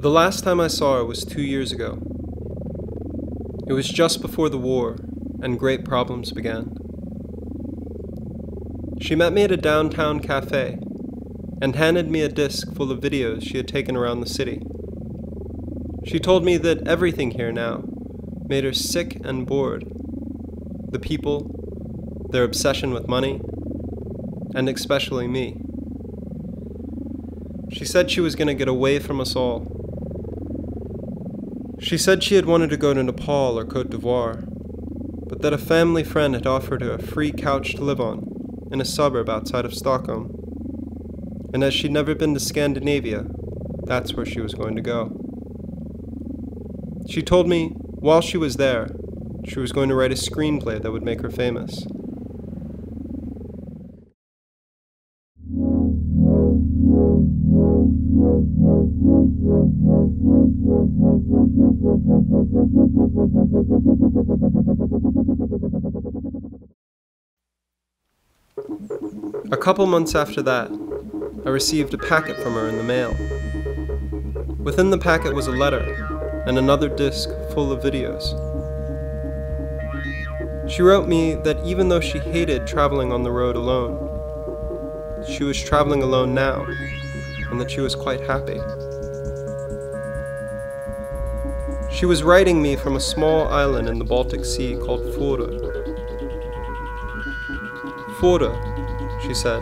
The last time I saw her was 2 years ago. It was just before the war, and great problems began. She met me at a downtown cafe, and handed me a disc full of videos she had taken around the city. She told me that everything here now made her sick and bored. The people, their obsession with money, and especially me. She said she was going to get away from us all. She said she had wanted to go to Nepal or Côte d'Ivoire, but that a family friend had offered her a free couch to live on in a suburb outside of Stockholm. And as she'd never been to Scandinavia, that's where she was going to go. She told me, while she was there, she was going to write a screenplay that would make her famous. A couple months after that, I received a packet from her in the mail. Within the packet was a letter and another disc full of videos. She wrote me that even though she hated traveling on the road alone, she was traveling alone now, and that she was quite happy. She was writing me from a small island in the Baltic Sea called Fårö. Fårö, she said,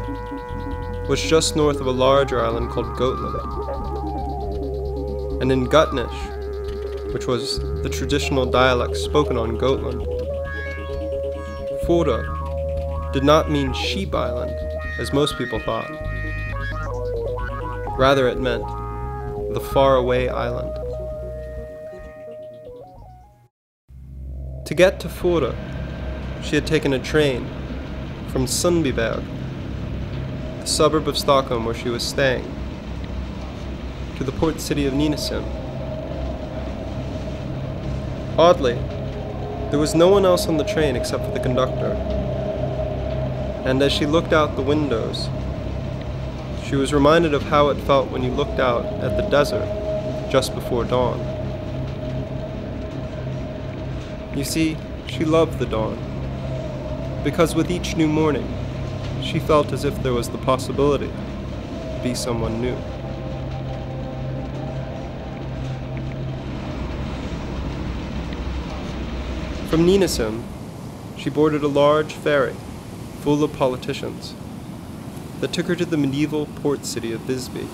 was just north of a larger island called Gotland. And in Gutnish, which was the traditional dialect spoken on Gotland, Fårö did not mean sheep island, as most people thought. Rather, it meant the faraway island. To get to Fårö, she had taken a train from Sundbyberg, the suburb of Stockholm where she was staying, to the port city of Nynäshamn. Oddly, there was no one else on the train except for the conductor, and as she looked out the windows, she was reminded of how it felt when you looked out at the desert just before dawn. You see, she loved the dawn, because with each new morning, she felt as if there was the possibility to be someone new. From Nynäshamn, she boarded a large ferry full of politicians that took her to the medieval port city of Visby.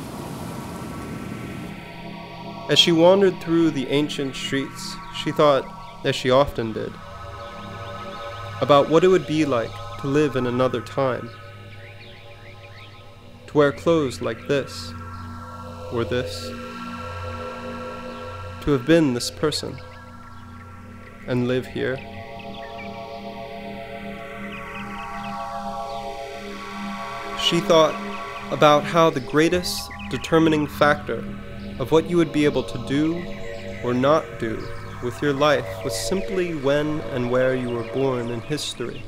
As she wandered through the ancient streets, she thought, as she often did, about what it would be like to live in another time, to wear clothes like this, or this, to have been this person, and live here. She thought about how the greatest determining factor of what you would be able to do or not do with your life was simply when and where you were born in history.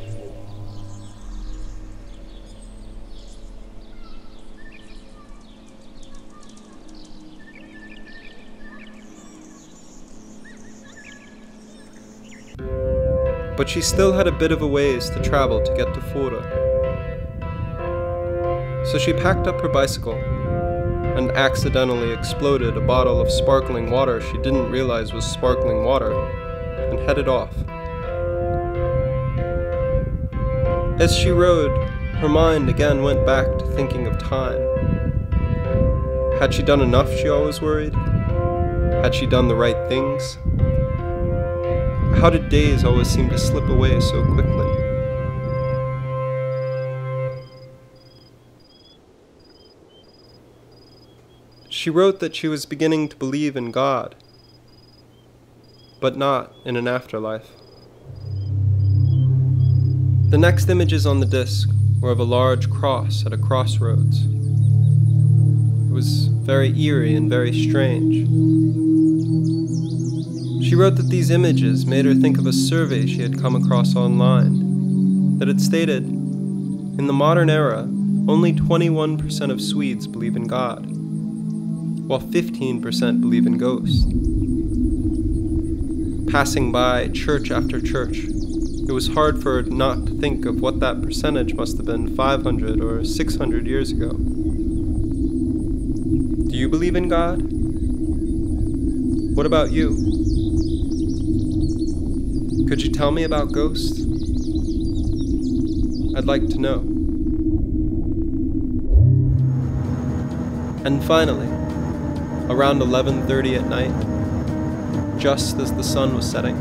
But she still had a bit of a ways to travel to get to Fårö. So she packed up her bicycle and accidentally exploded a bottle of sparkling water she didn't realize was sparkling water, and headed off. As she rode, her mind again went back to thinking of time. Had she done enough, she always worried? Had she done the right things? How did days always seem to slip away so quickly? She wrote that she was beginning to believe in God, but not in an afterlife. The next images on the disc were of a large cross at a crossroads. It was very eerie and very strange. She wrote that these images made her think of a survey she had come across online that had stated, in the modern era, only 21% of Swedes believe in God, while 15% believe in ghosts. Passing by church after church, it was hard for her not to think of what that percentage must have been 500 or 600 years ago. Do you believe in God? What about you? Could you tell me about ghosts? I'd like to know. And finally, around 11:30 at night, just as the sun was setting,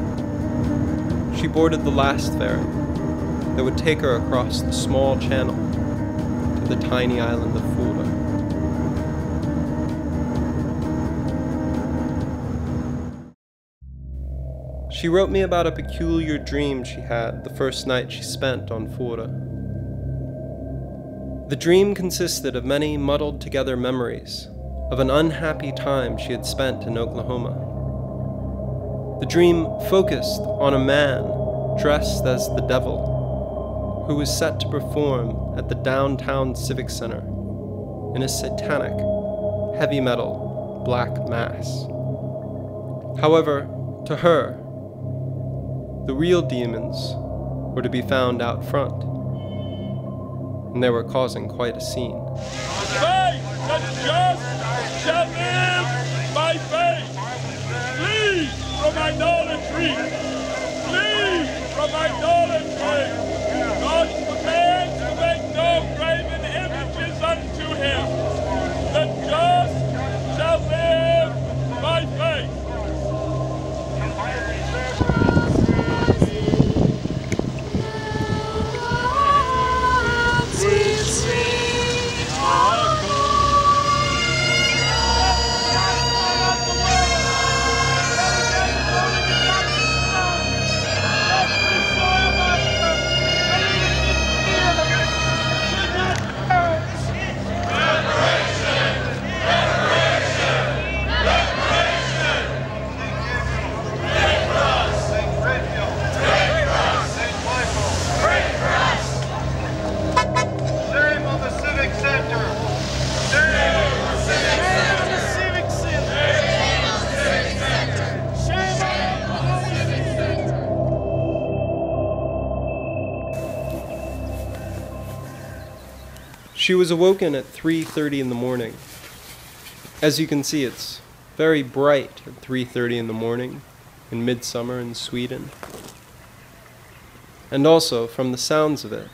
she boarded the last ferry that would take her across the small channel to the tiny island of Fårö. She wrote me about a peculiar dream she had the first night she spent on Fårö. The dream consisted of many muddled together memories of an unhappy time she had spent in Oklahoma. The dream focused on a man dressed as the devil who was set to perform at the downtown civic center in a satanic, heavy metal, black mass. However, to her, the real demons were to be found out front, and they were causing quite a scene. Faith that just shall live by faith. Flee from idolatry. Flee from idolatry. God commands to make no graven images unto him. The just shall live by faith. She was awoken at 3:30 in the morning. As you can see, it's very bright at 3:30 in the morning in midsummer in Sweden. And also, from the sounds of it,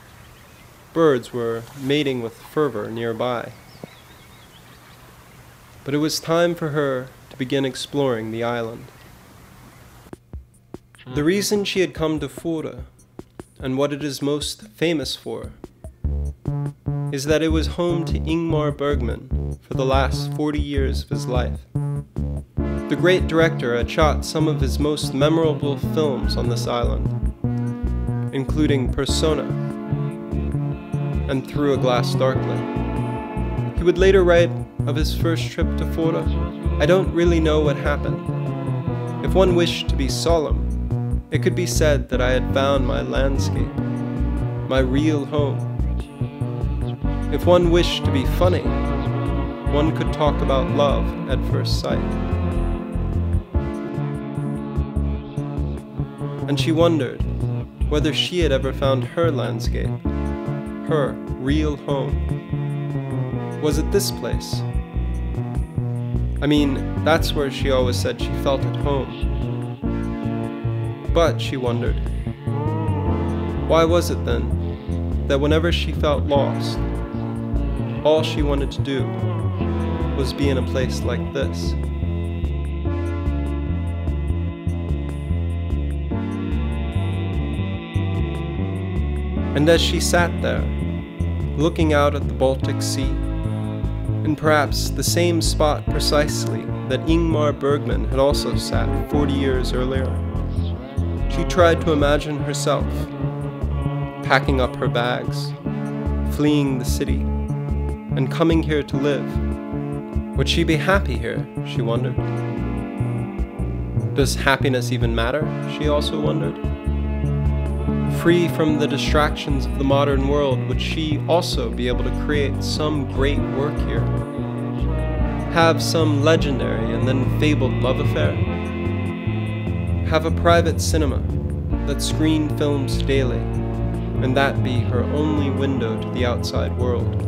birds were mating with fervor nearby. But it was time for her to begin exploring the island. The reason she had come to Fårö, and what it is most famous for, is that it was home to Ingmar Bergman for the last 40 years of his life. The great director had shot some of his most memorable films on this island, including Persona and Through a Glass Darkly. He would later write of his first trip to Fårö, "I don't really know what happened. If one wished to be solemn, it could be said that I had found my landscape, my real home. If one wished to be funny, one could talk about love at first sight." And she wondered whether she had ever found her landscape, her real home. Was it this place? I mean, that's where she always said she felt at home. But, she wondered, why was it then that whenever she felt lost, all she wanted to do was be in a place like this? And as she sat there, looking out at the Baltic Sea, in perhaps the same spot precisely that Ingmar Bergman had also sat 40 years earlier, she tried to imagine herself packing up her bags, fleeing the city, and coming here to live. Would she be happy here, she wondered. Does happiness even matter, she also wondered. Free from the distractions of the modern world, would she also be able to create some great work here? have some legendary and then fabled love affair, have a private cinema that screened films daily, and that be her only window to the outside world.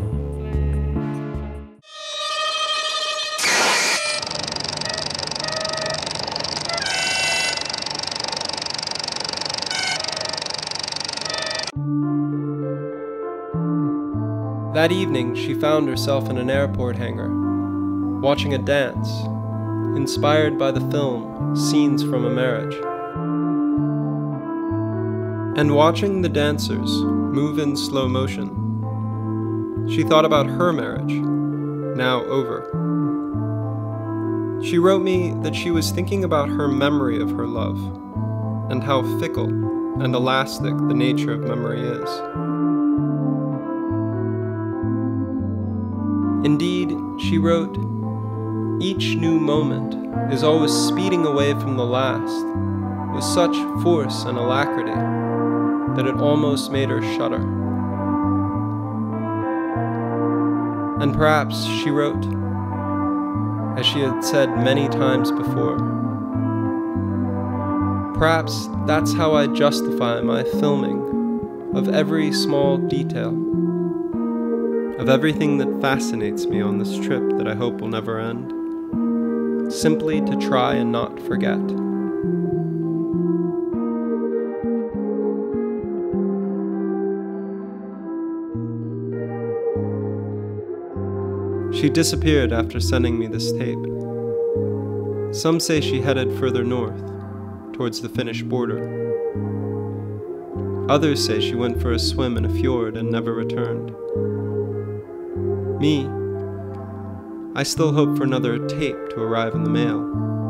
That evening, she found herself in an airport hangar, watching a dance, inspired by the film Scenes from a Marriage, and watching the dancers move in slow motion. She thought about her marriage, now over. She wrote me that she was thinking about her memory of her love, and how fickle and elastic the nature of memory is. Indeed, she wrote, each new moment is always speeding away from the last with such force and alacrity that it almost made her shudder. And perhaps, she wrote, as she had said many times before, perhaps that's how I justify my filming of every small detail, of everything that fascinates me on this trip that I hope will never end, simply to try and not forget. She disappeared after sending me this tape. Some say she headed further north, towards the Finnish border. Others say she went for a swim in a fjord and never returned. Me, I still hope for another tape to arrive in the mail.